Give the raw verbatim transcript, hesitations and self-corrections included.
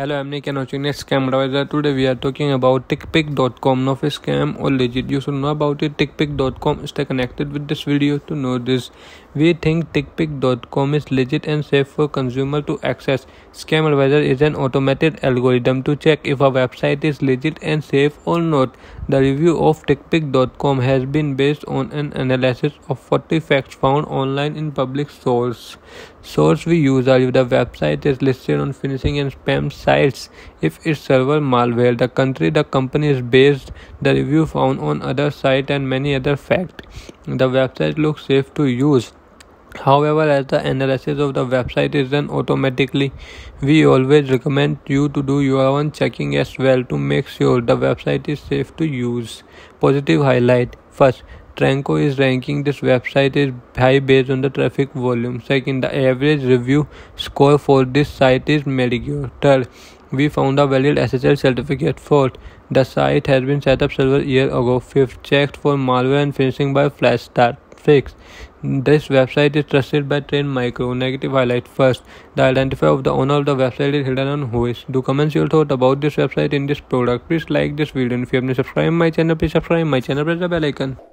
Hello, I'm Nick and watching next Scam Advisor. Today we are talking about TickPick dot com. Now, if it's scam or legit, you should know about it. TickPick dot com. Stay connected with this video to know this. We think TickPick dot com is legit and safe for consumer to access. Scam Advisor is an automated algorithm to check if a website is legit and safe or not. The review of TickPick dot com has been based on an analysis of forty facts found online in public source. Source we use are if the website is listed on phishing and spam sites. Sites. If its server malware, the country the company is based, the review found on other site, and many other facts. The website looks safe to use. However, as the analysis of the website is done automatically, we always recommend you to do your own checking as well to make sure the website is safe to use. Positive highlight. First, Tranco is ranking this website is high based on the traffic volume. Second, the average review score for this site is mediocre. Third, we found a valid S S L certificate. Fourth, the site has been set up several years ago. Fifth, checked for malware and phishing by FlashStar. Sixth, this website is trusted by Trend Micro. Negative highlight. First, the identifier of the owner of the website is hidden on Whois. Do comment your thought about this website in this product. Please like this video, and if you haven't subscribed my channel, please subscribe my channel. Press the bell icon.